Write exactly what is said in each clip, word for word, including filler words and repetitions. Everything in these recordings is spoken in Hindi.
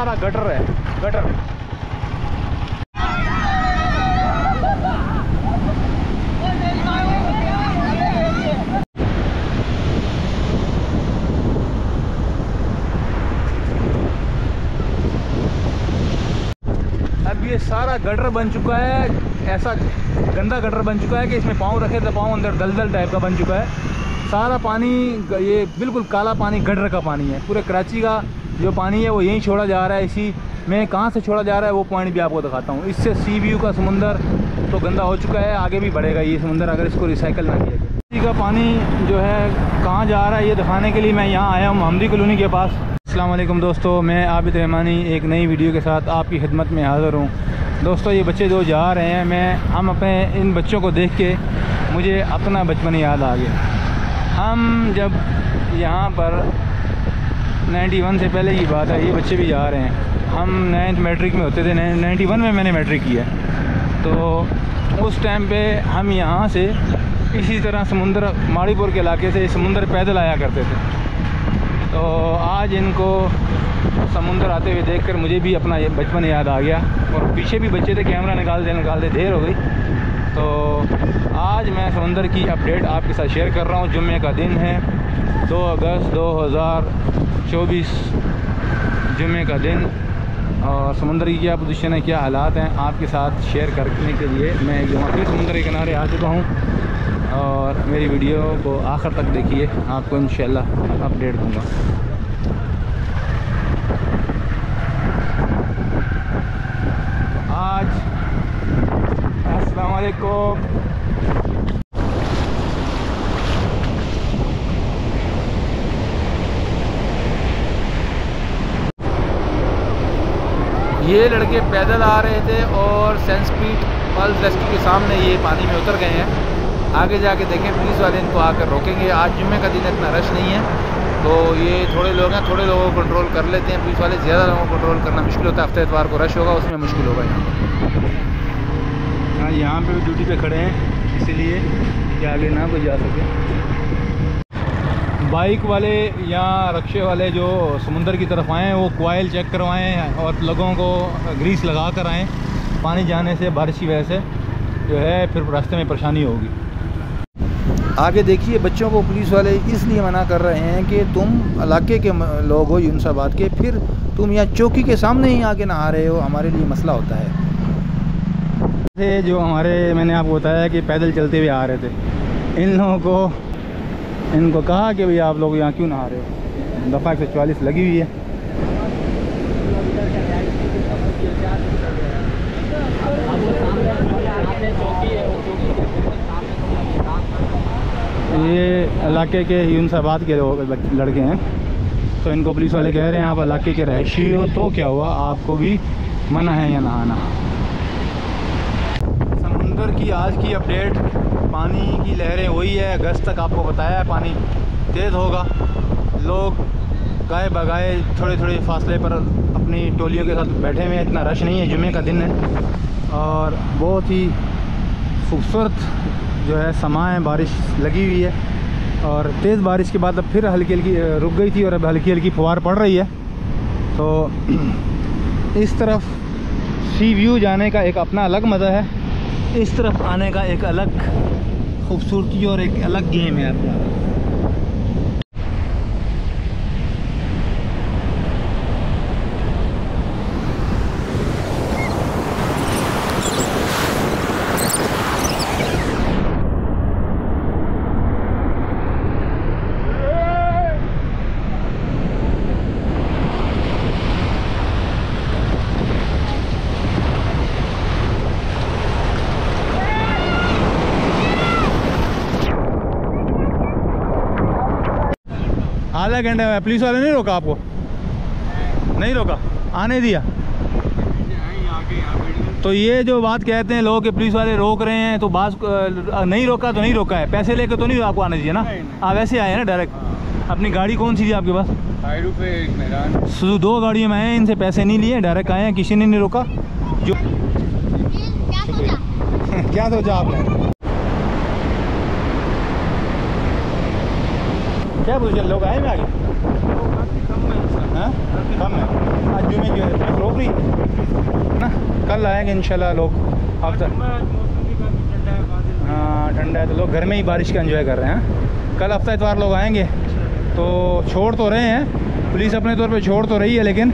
सारा गटर है, गटर। ये सारा गटर बन चुका है, ऐसा गंदा गटर बन चुका है कि इसमें पाँव रखे तो पाँव अंदर दलदल टाइप का बन चुका है। सारा पानी ये बिल्कुल काला पानी गटर का पानी है। पूरे कराची का जो पानी है वो यहीं छोड़ा जा रहा है। इसी में कहाँ से छोड़ा जा रहा है वो पॉइंट भी आपको दिखाता हूँ। इससे सी व्यू का समुंदर तो गंदा हो चुका है, आगे भी बढ़ेगा ये समुंदर अगर इसको रिसाइकल ना किया जाए। इसी का पानी जो है कहाँ जा रहा है ये दिखाने के लिए मैं यहाँ आया हूँ मोहम्मदी कॉलोनी के पास। अस्सलाम वालेकुम दोस्तों, मैं आबिद रहमानी एक नई वीडियो के साथ आपकी खिदमत में हाज़िर हूँ। दोस्तों ये बच्चे जो जा रहे हैं, मैं हम अपने इन बच्चों को देख के मुझे अपना बचपन याद आ गया। हम जब यहाँ पर इक्यानवे से पहले की बात है, ये बच्चे भी जा रहे हैं। हम नाइन्थ मैट्रिक में होते थे, इक्यानवे में मैंने मैट्रिक किया, तो उस टाइम पर हम यहाँ से इसी तरह समुंदर माड़ीपुर के इलाके से समुंदर पैदल आया करते थे। तो आज इनको समुंदर आते हुए देखकर मुझे भी अपना ये बचपन याद आ गया। और पीछे भी बच्चे थे, कैमरा निकालते निकालते देर हो गई। तो आज मैं समुंदर की अपडेट आपके साथ शेयर कर रहा हूँ। जुम्मे का दिन है, दो अगस्त दो हज़ार चौबीस जुम्मे का दिन, और समुंदर की क्या पोजीशन है, क्या हालात हैं, आपके साथ शेयर करने के लिए मैं यहाँ फिर समुंदर के किनारे आ चुका हूँ। और मेरी वीडियो को आखिर तक देखिए, आपको इंशाल्लाह अपडेट दूंगा। आज अस्सलाम वालेकुम। ये लड़के पैदल आ रहे थे और सैंडस्पिट पल्स रेस्क्यू के सामने ये पानी में उतर गए हैं। आगे जाके देखें पुलिस वाले इनको आकर रोकेंगे। आज जुम्मे का दिन इतना रश नहीं है, तो ये थोड़े लोग हैं, थोड़े लोगों को कंट्रोल कर लेते हैं। पुलिस वाले ज़्यादा लोगों को कंट्रोल करना मुश्किल होता है। हफ्ते इतवार को रश होगा, उसमें मुश्किल होगा। यहाँ यहाँ पे भी ड्यूटी पे खड़े हैं, इसीलिए कि आगे ना कोई जा सके। बाइक वाले या रिक्शे वाले जो समुंदर की तरफ आएँ वो कोयल चेक करवाएँ और लोगों को ग्रीस लगा कर आएँ। पानी जाने से, बारिश की वजह से जो है फिर रास्ते में परेशानी होगी। आगे देखिए, बच्चों को पुलिस वाले इसलिए मना कर रहे हैं कि तुम इलाके के लोग हो यूनिसाबाद के, फिर तुम यहाँ चौकी के सामने ही आके नहा रहे हो, हमारे लिए मसला होता है। जो हमारे मैंने आपको बताया कि पैदल चलते हुए आ रहे थे, इन लोगों को इनको कहा कि भाई आप लोग यहाँ क्यों नहा रहे हो, दफ़ा एक सौ चालीस लगी हुई है। ये इलाके के यूनिसाबाद के लोग लड़के हैं, तो इनको पुलिस वाले कह रहे हैं आप इलाके के रहशी हो तो क्या हुआ, आपको भी मना है या नहाना। समुंदर की आज की अपडेट, पानी की लहरें वही है, अगस्त तक आपको बताया है पानी तेज़ होगा। लोग गाय बगाए थोड़े थोड़े फासले पर अपनी टोलियों के साथ बैठे हुए हैं। इतना रश नहीं है, जुम्मे का दिन है। और बहुत ही खूबसूरत जो है समाएँ, बारिश लगी हुई है। और तेज़ बारिश के बाद अब फिर हल्की हल्की रुक गई थी और अब हल्की हल्की फुहार पड़ रही है। तो इस तरफ सी व्यू जाने का एक अपना अलग मज़ा है, इस तरफ आने का एक अलग खूबसूरती और एक अलग गेम है अपना। आधा घंटे में पुलिस वाले नहीं रोका आपको, नहीं रोका, आने दिया। तो ये जो बात कहते हैं लोग कि पुलिस वाले रोक रहे हैं, तो बात नहीं रोका तो नहीं रोका है, पैसे लेकर तो नहीं आपको आने दिया ना। आप वैसे आए हैं ना डायरेक्ट, अपनी गाड़ी कौन सी थी आपके पास? दो गाड़ियों में आए, इनसे पैसे नहीं लिए, डायरेक्ट आए हैं, किसी ने नहीं रोका। जो क्या सोचा आपने, क्या पोजिशन लोग आए में आगे? कम है, आज जुम्मे की वजह से पूरी ना, कल आएंगे इंशाल्लाह लोग। अब तक हाँ ठंडा है तो लोग घर में ही बारिश का एंजॉय कर रहे हैं। कल हफ्ता इतवार लोग आएंगे तो छोड़ तो रहे हैं, पुलिस अपने तौर पे छोड़ तो रही है, लेकिन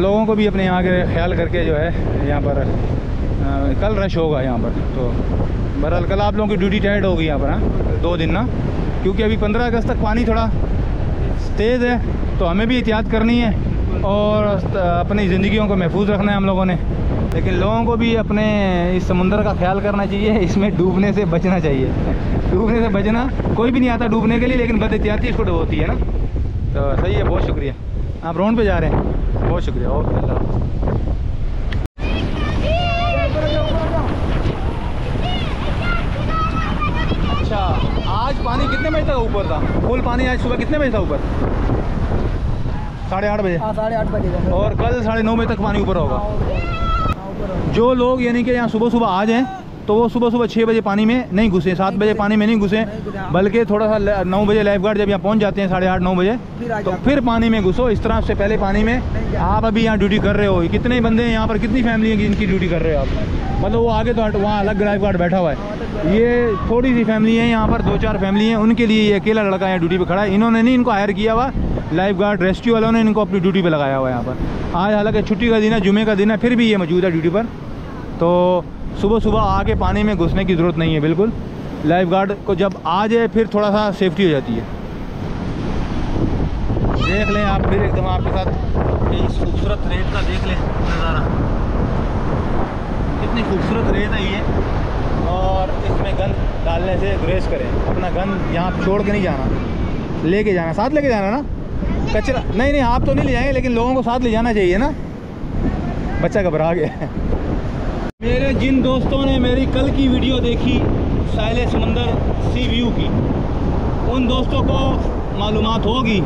लोगों को भी अपने यहाँ के ख्याल करके जो है यहाँ पर आ, कल रश होगा यहाँ पर। तो बहरहाल कल आप लोगों की ड्यूटी टाइट होगी यहाँ पर हाँ दो दिन ना, क्योंकि अभी पंद्रह अगस्त तक पानी थोड़ा तेज़ है तो हमें भी एहतियात करनी है और अपनी ज़िंदगियों को महफूज रखना है हम लोगों ने। लेकिन लोगों को भी अपने इस समुंदर का ख्याल करना चाहिए, इसमें डूबने से बचना चाहिए। डूबने से बचना कोई भी नहीं आता डूबने के लिए, लेकिन बद एहतियाती इसको होती है ना। तो सही है, बहुत शुक्रिया। आप राउंड पे जा रहे हैं, बहुत शुक्रिया। ओके अल्लाह। आज पानी कितने बजे तक ऊपर था? फुल पानी आज सुबह कितने बजे था ऊपर? साढ़े आठ बजे साढ़े आठ बजे तक, और कल साढ़े नौ बजे तक पानी ऊपर होगा। जो लोग यानी कि यहाँ सुबह सुबह आ जाएँ तो वो सुबह सुबह छः बजे पानी में नहीं घुसे, सात बजे पानी में नहीं घुसे, बल्कि थोड़ा सा नौ बजे लाइफ गार्ड जब यहाँ पहुँच जाते हैं साढ़े आठ नौ बजे तो फिर पानी में घुसो। इस तरह से पहले पानी में आप अभी यहाँ ड्यूटी कर रहे हो, कितने बंदे हैं यहाँ पर, कितनी फैमिली है जिनकी ड्यूटी कर रहे हो आप? मतलब वो आगे तो वहाँ अलग लाइफ गार्ड बैठा हुआ है, ये थोड़ी सी फैमिली है यहाँ पर, दो चार फैमिली हैं, उनके लिए ये अकेला लड़का यहाँ ड्यूटी पर खड़ा है। इन्होंने नहीं, इनको हायर किया हुआ लाइफ गार्ड रेस्क्यू वालों ने, इनको अपनी ड्यूटी पर लगाया हुआ है यहाँ पर। आज हालांकि छुट्टी का दिन है, जुमे का दिन है, फिर भी ये मौजूद है ड्यूटी पर। तो सुबह सुबह आके पानी में घुसने की ज़रूरत नहीं है बिल्कुल। लाइफ गार्ड को जब आ जाए फिर थोड़ा सा सेफ्टी हो जाती है। देख लें आप फिर एकदम आपके साथ इस खूबसूरत रेत का, देख लें नज़ारा कितनी खूबसूरत रेत है ये। और इसमें गंद डालने से गुरेज करें, अपना गंद यहाँ छोड़ के नहीं जाना, लेके जाना, साथ लेके जाना ना कचरा। नहीं नहीं आप तो नहीं ले जाएंगे, लेकिन लोगों को साथ ले जाना चाहिए ना। बच्चा घबरा गया। मेरे जिन दोस्तों ने मेरी कल की वीडियो देखी साहिल समंदर सी व्यू की, उन दोस्तों को मालूमात होगी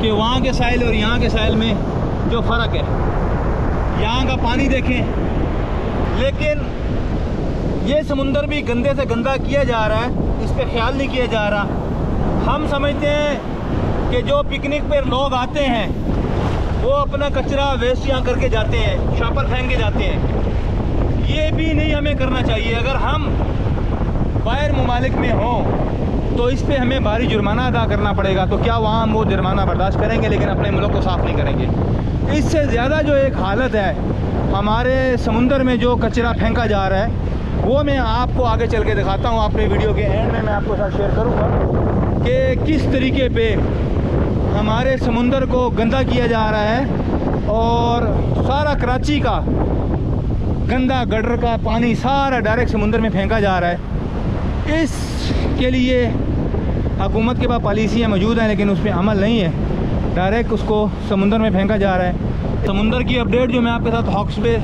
कि वहाँ के साहिल और यहाँ के साहिल में जो फ़र्क है। यहाँ का पानी देखें, लेकिन ये समुंदर भी गंदे से गंदा किया जा रहा है, इस पर ख्याल नहीं किया जा रहा। हम समझते हैं कि जो पिकनिक पर लोग आते हैं वो अपना कचरा वेस्ट यहाँ करके जाते हैं, छापर फेंक के जाते हैं, ये भी नहीं हमें करना चाहिए। अगर हम बाहर मुमालिक में हों तो इस पे हमें भारी जुर्माना अदा करना पड़ेगा। तो क्या वहाँ हम वो जुर्माना बर्दाश्त करेंगे, लेकिन अपने मुल्क को साफ़ नहीं करेंगे। इससे ज़्यादा जो एक हालत है हमारे समुंदर में, जो कचरा फेंका जा रहा है, वो मैं आपको आगे चल के दिखाता हूँ। अपने वीडियो के एंड में मैं आपको साथ शेयर करूँगा कि किस तरीके पर हमारे समुंदर को गंदा किया जा रहा है। और सारा कराची का गंदा गटर का पानी सारा डायरेक्ट समुंदर में फेंका जा रहा है। इसके लिए हुकूमत के पास पॉलिसियाँ मौजूद हैं, लेकिन उस पर अमल नहीं है, डायरेक्ट उसको समुंदर में फेंका जा रहा है। समुंदर की अपडेट जो मैं आपके साथ हॉक्सबे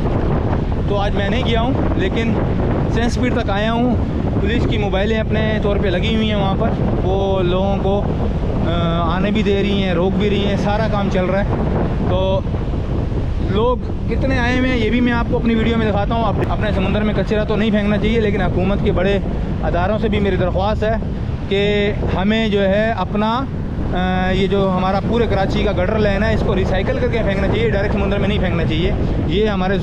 तो आज मैं नहीं गया हूँ, लेकिन सैंडस्पिट तक आया हूँ। पुलिस की मोबाइलें अपने तौर पे लगी हुई हैं वहाँ पर, वो लोगों को आने भी दे रही हैं, रोक भी रही हैं, सारा काम चल रहा है। तो लोग कितने आए हुए हैं ये भी मैं आपको अपनी वीडियो में दिखाता हूँ। अपने समुंदर में कचरा तो नहीं फेंकना चाहिए, लेकिन हुकूमत के बड़े अदारों से भी मेरी दरख्वास्त है कि हमें जो है अपना आ, ये जो हमारा पूरे कराची का गटर लाइन है, इसको रिसाइकल करके फेंकना चाहिए, डायरेक्ट समुंदर में नहीं फेंकना चाहिए। ये हमारे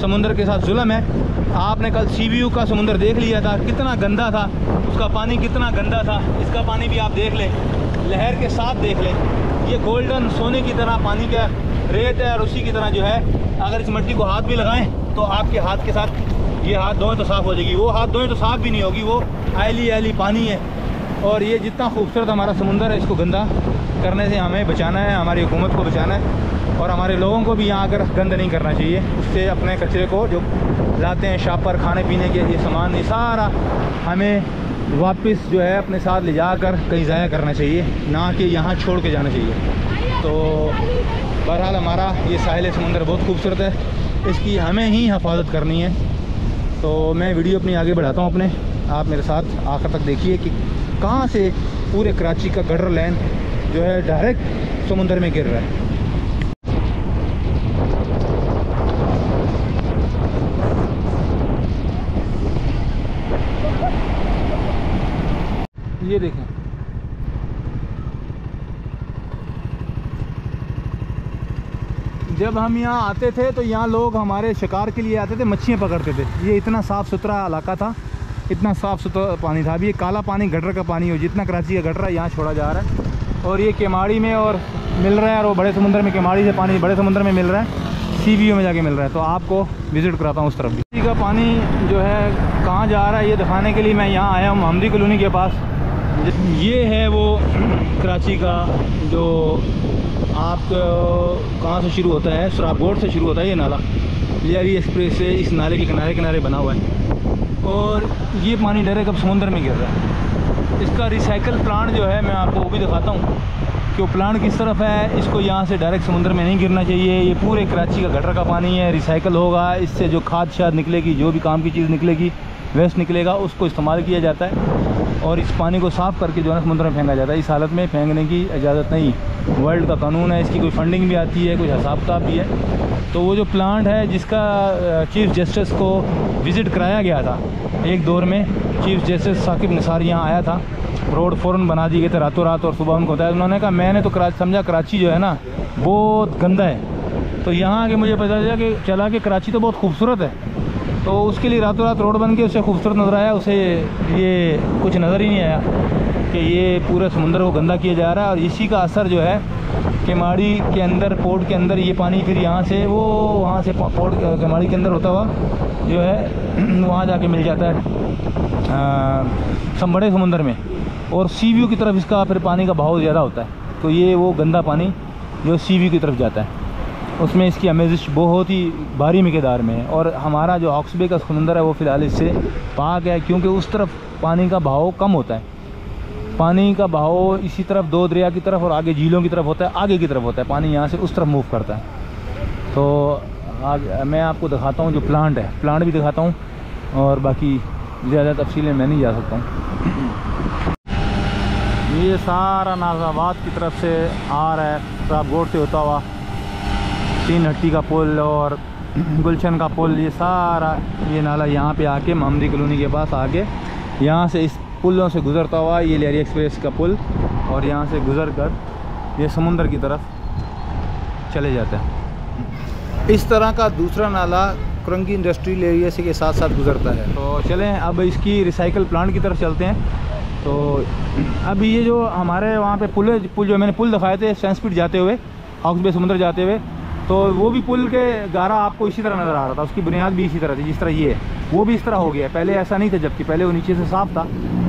समुंदर के साथ जुल्म है। आपने कल सी वी यू का समुंदर देख लिया था, कितना गंदा था, उसका पानी कितना गंदा था। इसका पानी भी आप देख लें, लहर के साथ देख लें, ये गोल्डन सोने की तरह पानी का रेत है। और उसी की तरह जो है अगर इस मट्टी को हाथ भी लगाएं तो आपके हाथ के साथ ये हाथ धोएं तो साफ़ हो जाएगी, वो हाथ धोएं तो साफ़ भी नहीं होगी, वो आयली आयली पानी है। और ये जितना खूबसूरत हमारा समुंदर है, इसको गंदा करने से हमें बचाना है, हमारी हुकूमत को बचाना है, और हमारे लोगों को भी यहाँ आकर गंद नहीं करना चाहिए। उससे अपने कचरे को जो लाते हैं शॉप पर, खाने पीने के ये सामान, ये सारा हमें वापस जो है अपने साथ ले जाकर कहीं ज़ाया करना चाहिए, ना कि यहाँ छोड़ के जाना चाहिए। तो बहरहाल हमारा ये साहिल समुंदर बहुत खूबसूरत है, इसकी हमें ही हिफाजत करनी है। तो मैं वीडियो अपनी आगे बढ़ाता हूँ, अपने आप मेरे साथ आखिर तक देखिए कि कहाँ से पूरे कराची का गटर लाइन जो है डायरेक्ट समुंदर में गिर रहा है। ये देखें, जब हम यहाँ आते थे तो यहाँ लोग हमारे शिकार के लिए आते थे, मच्छियाँ पकड़ते थे। ये इतना साफ़ सुथरा इलाका था, इतना साफ़ सुथरा पानी था। अभी ये काला पानी गटर का पानी हो, जितना कराची का गटर है यहाँ छोड़ा जा रहा है और ये केमाड़ी में और मिल रहा है, और वो बड़े समुद्र में, केमाड़ी से पानी बड़े समुद्र में मिल रहा है, सी बी यू में जाके मिल रहा है। तो आपको विज़िट कराता हूँ उस तरफ भी। इसी का पानी जो है कहाँ जा रहा है ये दिखाने के लिए मैं यहाँ आया हूँ मोहम्मदी कॉलोनी के पास। ये है वो कराची का जो आप कहाँ से शुरू होता है, सुराबगोट से शुरू होता है ये नाला। लियारी एक्सप्रेस से इस नाले के किनारे किनारे बना हुआ है और ये पानी डायरेक्ट अब समुंदर में गिर रहा है। इसका रिसाइकल प्लांट जो है मैं आपको वो भी दिखाता हूँ कि वो प्लांट किस तरफ है। इसको यहाँ से डायरेक्ट समुंदर में नहीं गिरना चाहिए। ये पूरे कराची का गटर का पानी है, रिसाइकल होगा, इससे जो खाद शाद निकलेगी, जो भी काम की चीज़ निकलेगी, वेस्ट निकलेगा, उसको इस्तेमाल किया जाता है और इस पानी को साफ़ करके जो है समुद्र में फेंका जाता है। इस हालत में फेंकने की इजाज़त नहीं, वर्ल्ड का कानून है। इसकी कोई फंडिंग भी आती है, कुछ हिसाब किताब भी है। तो वो जो प्लांट है जिसका चीफ़ जस्टिस को विज़िट कराया गया था एक दौर में, चीफ़ जस्टिस साकिब निसार यहाँ आया था, रोड फ़ौरन बना दी गई थी रातों रात। और सुबह उनको बताया, उन्होंने कहा मैंने तो कराची समझा कराची जो है ना बहुत गंदा है, तो यहाँ आके मुझे पता चला कि चला कि कराची तो बहुत खूबसूरत है। तो उसके लिए रातों रात रोड बन के उसे खूबसूरत नज़र आया, उसे ये कुछ नज़र ही नहीं आया कि ये पूरे समुंदर को गंदा किया जा रहा है। और इसी का असर जो है केमाड़ी के अंदर, पोर्ट के अंदर ये पानी फिर यहाँ से वो वहाँ से पोर्ट केमाड़ी के अंदर होता हुआ जो है वहाँ जाके मिल जाता है बड़े समुंदर में, और सी व्यू की तरफ इसका फिर पानी का बहाव ज़्यादा होता है। तो ये वो गंदा पानी जो सी व्यू की तरफ जाता है, उसमें इसकी आमेजिश बहुत ही भारी मकदार में है। और हमारा जो हॉक्सबे का समुंदर है वो फ़िलहाल इससे पाक है, क्योंकि उस तरफ पानी का बहाव कम होता है। पानी का बहाव इसी तरफ दो दरिया की तरफ और आगे झीलों की तरफ होता है, आगे की तरफ होता है, पानी यहाँ से उस तरफ मूव करता है। तो आज मैं आपको दिखाता हूँ जो प्लांट है, प्लांट भी दिखाता हूँ और बाकी ज़्यादा तफसील में मैं नहीं जा सकता हूँ। ये सारा नाजाबाद की तरफ से आ रहा है, साबगोट से होता हुआ, तीन हट्टी का पुल और गुलशन का पुल, ये सारा ये नाला यहाँ पे आके मोहम्मदी कॉलोनी के पास आके यहाँ से इस पुलों से गुज़रता हुआ, ये लियारी एक्सप्रेस का पुल, और यहाँ से गुज़र कर ये समुंदर की तरफ चले जाता है। इस तरह का दूसरा नाला कोरंगी इंडस्ट्रियल एरिया से के साथ साथ गुज़रता है। तो चलें अब इसकी रिसाइकल प्लांट की तरफ चलते हैं। तो अब ये जो हमारे वहाँ पर पुल पुल जो मैंने पुल दिखाए थे सैंडस्पिट जाते हुए, हॉक्सबे समुंदर जाते हुए, तो वो भी पुल के गारा आपको इसी तरह नज़र आ रहा था। उसकी बुनियाद भी इसी तरह थी जिस तरह ये है, वो भी इस तरह हो गया। पहले ऐसा नहीं था, जबकि पहले वो नीचे से साफ था।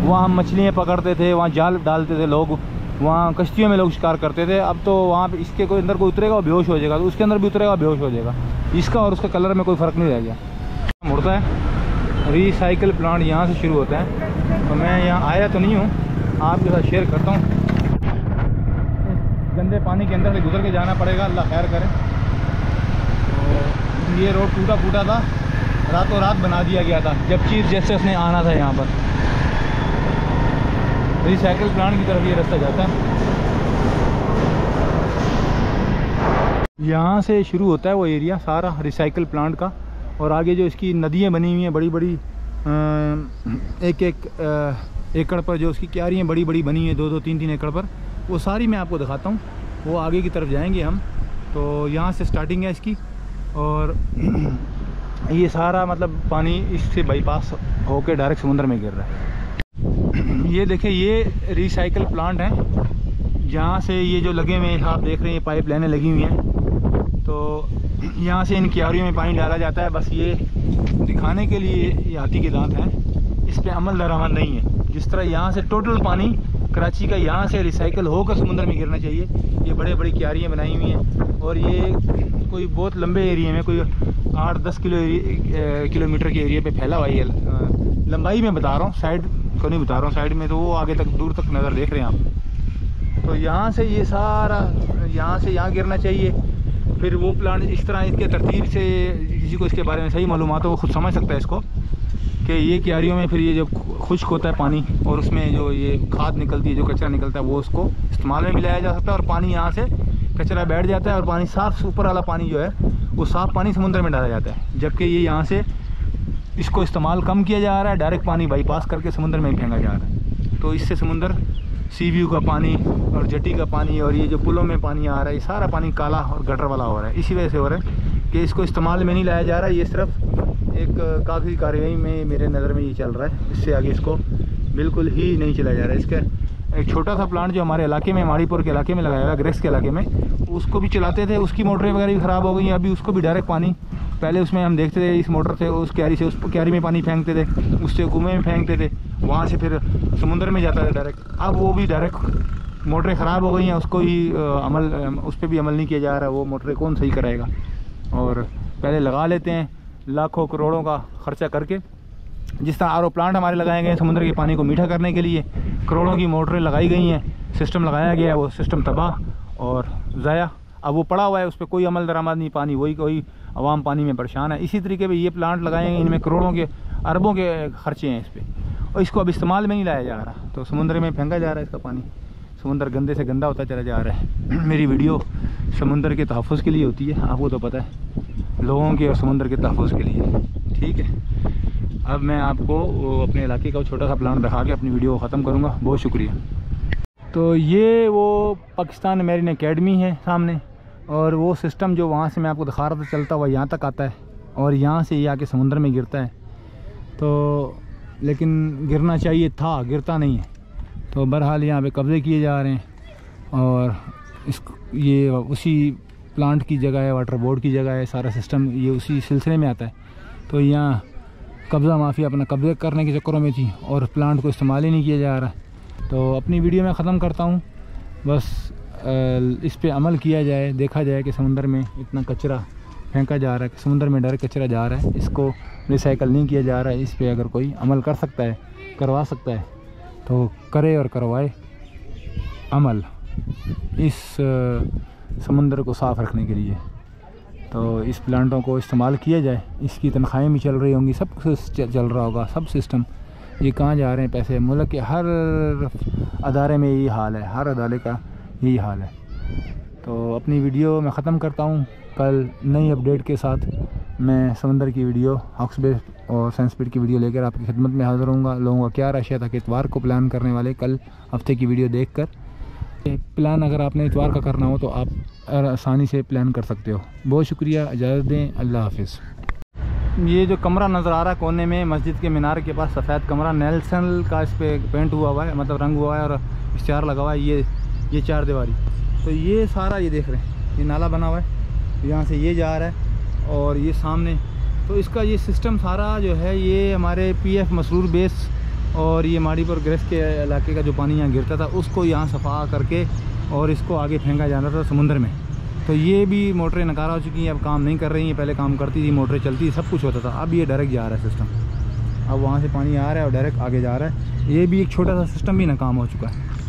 वहाँ हम मछलियाँ पकड़ते थे, वहाँ जाल डालते थे लोग, वहाँ कश्तियों में लोग शिकार करते थे। अब तो वहाँ पे इसके कोई अंदर कोई उतरेगा और बेहोश हो जाएगा, तो उसके अंदर भी उतरेगा बेहोश हो जाएगा। इसका और उसका कलर में कोई फ़र्क नहीं रह गया। मुड़ता है रिसाइकिल प्लांट यहाँ से शुरू होता है। तो मैं यहाँ आया तो नहीं हूँ, आपके साथ शेयर करता हूँ। गंदे पानी के अंदर से गुजर के जाना पड़ेगा, अल्लाह खैर करें। ये रोड टूटा फूटा था, रातों रात बना दिया गया था जब चीफ जस्टिस ने आना था यहाँ पर। रिसाइकिल प्लांट की तरफ ये रास्ता जाता है, यहाँ से शुरू होता है वो एरिया सारा रिसाइकिल प्लांट का। और आगे जो इसकी नदियाँ बनी हुई हैं बड़ी बड़ी, एक एक एकड़ पर जो उसकी क्यारियाँ बड़ी बड़ी बनी हैं, दो दो तीन तीन एकड़ पर, वो सारी मैं आपको दिखाता हूँ। वो आगे की तरफ जाएंगे हम। तो यहाँ से स्टार्टिंग है इसकी, और ये सारा मतलब पानी इससे बाईपास होकर डायरेक्ट समुंदर में गिर रहा है। ये देखिए ये रिसाइकिल प्लांट है, जहाँ से ये जो लगे हुए आप देख रहे हैं पाइप लाइनें लगी हुई हैं। तो यहाँ से इन क्यारियों में पानी डाला जाता है। बस ये दिखाने के लिए ये हाथी के दांत हैं, इस पर अमल दरामद नहीं है। जिस तरह यहाँ से टोटल पानी कराची का यहाँ से रिसाइकिल होकर समुंदर में गिरना चाहिए, ये बड़े बड़े क्यारियाँ बनाई हुई हैं। और ये कोई बहुत लंबे एरिया में, कोई आठ दस किलो किलोमीटर के एरिया पे फैला हुआ है। लंबाई में बता रहा हूँ, साइड को नहीं बता रहा हूँ, साइड में तो वो आगे तक दूर तक नज़र देख रहे हैं आप। तो यहाँ से ये सारा यहाँ से यहाँ गिरना चाहिए। फिर वो प्लांट इस तरह इसके तरतीब से, किसी को इसके बारे में सही मालूम हो वो खुद समझ सकता है इसको, कि ये क्यारियों में फिर ये जब खुश्क होता है पानी और उसमें जो ये खाद निकलती है, जो कचरा निकलता है, वो उसको इस्तेमाल में भी लाया जा सकता है। और पानी यहाँ से कचरा बैठ जाता है और पानी साफ, ऊपर वाला पानी जो है वो साफ़ पानी समुंदर में डाला जाता है। जबकि ये यहाँ से इसको इस्तेमाल कम किया जा रहा है, डायरेक्ट पानी बाईपास करके समुंदर में फेंका जा रहा है। तो इससे समुंदर सी व्यू का पानी और जटी का पानी और ये जो पुलों में पानी आ रहा है, ये सारा पानी काला और गटर वाला हो रहा है। इसी वजह से हो रहा है कि इसको इस्तेमाल में नहीं लाया जा रहा है, ये सिर्फ एक कागजी कार्रवाई में मेरे नज़र में ये चल रहा है। इससे आगे इसको बिल्कुल ही नहीं चलाया जा रहा है। इसका एक छोटा सा प्लांट जो हमारे इलाके में माड़ीपुर के इलाके में लगाया हुआ है, ग्रेस के इलाके में, उसको भी चलाते थे, उसकी मोटरें वगैरह भी ख़राब हो गई। अभी उसको भी डायरेक्ट पानी, पहले उसमें हम देखते थे इस मोटर से, उस क्यारी से उस क्यारी में पानी फेंकते थे, उससे कुएं में फेंकते थे, वहाँ से फिर समुंदर में जाता था डायरेक्ट। अब वो भी डायरेक्ट मोटरें ख़राब हो गई हैं, उसको ही अमल उस पर भी अमल नहीं किया जा रहा। वो मोटरें कौन सही कराएगा? और पहले लगा लेते हैं लाखों करोड़ों का ख़र्चा करके, जिस तरह आर ओ प्लांट हमारे लगाए गए हैं समुद्र के पानी को मीठा करने के लिए, करोड़ों की मोटरें लगाई गई हैं, सिस्टम लगाया गया है, वो सिस्टम तबाह और ज़ाया। अब वो पड़ा हुआ है, उस पर कोई अमल दरामद नहीं, पानी वही कोई आवाम पानी में परेशान है। इसी तरीके पर ये प्लांट लगाए हैं, इनमें करोड़ों के अरबों के खर्चे हैं इस पर, और इसको अब इस्तेमाल में नहीं लाया जा रहा, तो समुद्र में फेंका जा रहा है इसका पानी। समुंदर गंदे से गंदा होता चला जा रहा है। मेरी वीडियो समुंदर के तहफ़्फ़ुज़ के लिए होती है, आपको तो पता है, लोगों के और समुंदर के तहफ़्फ़ुज़ के लिए। ठीक है, अब मैं आपको अपने इलाके का छोटा सा प्लांट दिखा के अपनी वीडियो को ख़त्म करूँगा। बहुत शुक्रिया। तो ये वो पाकिस्तान मैरीन अकेडमी है सामने, और वो सिस्टम जो वहाँ से मैं आपको दिखा रहा था चलता हुआ यहाँ तक आता है, और यहाँ से ये आके समुंदर में गिरता है। तो लेकिन गिरना चाहिए था, गिरता नहीं है। तो बहरहाल यहाँ पे कब्ज़े किए जा रहे हैं, और इस ये उसी प्लांट की जगह है, वाटर बोर्ड की जगह है, सारा सिस्टम ये उसी सिलसिले में आता है। तो यहाँ कब्ज़ा माफिया अपना कब्ज़े करने के चक्करों में थी, और प्लांट को इस्तेमाल ही नहीं किया जा रहा। तो अपनी वीडियो में ख़त्म करता हूँ, बस इस पे अमल किया जाए, देखा जाए कि समुंदर में इतना कचरा फेंका जा रहा है, कि समुंदर में डायरेक्ट कचरा जा रहा है, इसको रिसाइकल नहीं किया जा रहा है। इस पे अगर कोई अमल कर सकता है, करवा सकता है, तो करे और करवाए अमल इस समुंदर को साफ़ रखने के लिए। तो इस प्लांटों को इस्तेमाल किया जाए, इसकी तनख्वाहें भी चल रही होंगी, सब चल रहा होगा, सब सिस्टम। ये कहाँ जा रहे हैं पैसे? मुल्क के हर अदारे में यही हाल है, हर अदारे का यही हाल है। तो अपनी वीडियो मैं ख़त्म करता हूँ। कल नई अपडेट के साथ मैं समंदर की वीडियो, हॉक्सबे और सैंडस्पिट की वीडियो लेकर आपकी खिदमत में हाज़िर होऊंगा। लोगों का क्या रश है, ताकि इतवार को प्लान करने वाले कल हफ़्ते की वीडियो देखकर प्लान, अगर आपने इतवार का करना हो तो आप आसानी से प्लान कर सकते हो। बहुत शुक्रिया, इजाज़त दें, अल्लाह हाफिज़। ये जो कमरा नज़र आ रहा है कोने में मस्जिद के मीनार के पास, सफ़ेद कमरा, नेल्सन का इस पर पेंट हुआ हुआ है, मतलब रंग हुआ है और इश्तिहार लगा हुआ है। ये ये चार दीवारी, तो ये सारा ये देख रहे हैं, ये नाला बना हुआ है, यहाँ से ये जा रहा है, और ये सामने, तो इसका ये सिस्टम सारा जो है, ये हमारे पीएफ मसरूर बेस और ये माड़ीपुर ग्रेस के इलाके का जो पानी यहाँ गिरता था, उसको यहाँ सफ़ा करके और इसको आगे फेंका जाता था समुंदर में। तो ये भी मोटरें नकारा हो चुकी हैं, अब काम नहीं कर रही हैं। पहले काम करती थी, मोटरें चलती, सब कुछ होता था, अब ये डायरेक्ट जा रहा है सिस्टम। अब वहाँ से पानी आ रहा है और डायरेक्ट आगे जा रहा है। ये भी एक छोटा सा सिस्टम भी नाकाम हो चुका है।